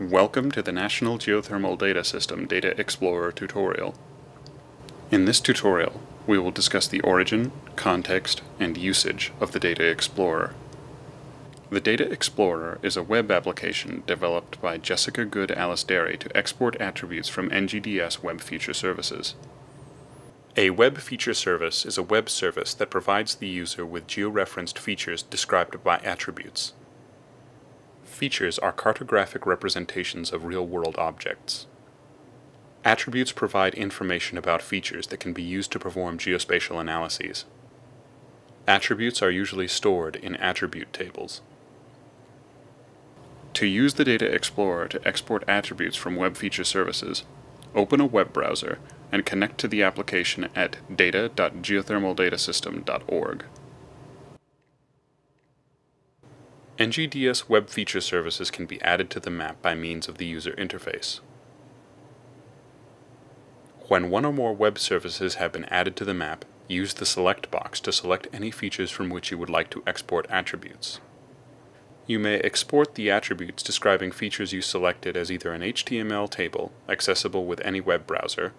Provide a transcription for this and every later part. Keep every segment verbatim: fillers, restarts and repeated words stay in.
Welcome to the National Geothermal Data System Data Explorer tutorial. In this tutorial, we will discuss the origin, context, and usage of the Data Explorer. The Data Explorer is a web application developed by Jessica Good Alice-Derry to export attributes from N G D S Web Feature Services. A Web Feature Service is a web service that provides the user with georeferenced features described by attributes. Features are cartographic representations of real-world objects. Attributes provide information about features that can be used to perform geospatial analyses. Attributes are usually stored in attribute tables. To use the Data Explorer to export attributes from Web Feature Services, open a web browser and connect to the application at data dot geothermal data system dot org. N G D S Web Feature Services can be added to the map by means of the user interface. When one or more web services have been added to the map, use the Select box to select any features from which you would like to export attributes. You may export the attributes describing features you selected as either an H T M L table, accessible with any web browser,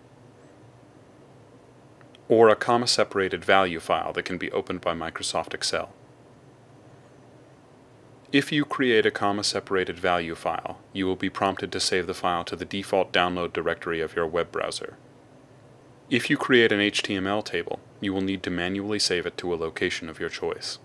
or a comma-separated value file that can be opened by Microsoft Excel. If you create a comma-separated value file, you will be prompted to save the file to the default download directory of your web browser. If you create an H T M L table, you will need to manually save it to a location of your choice.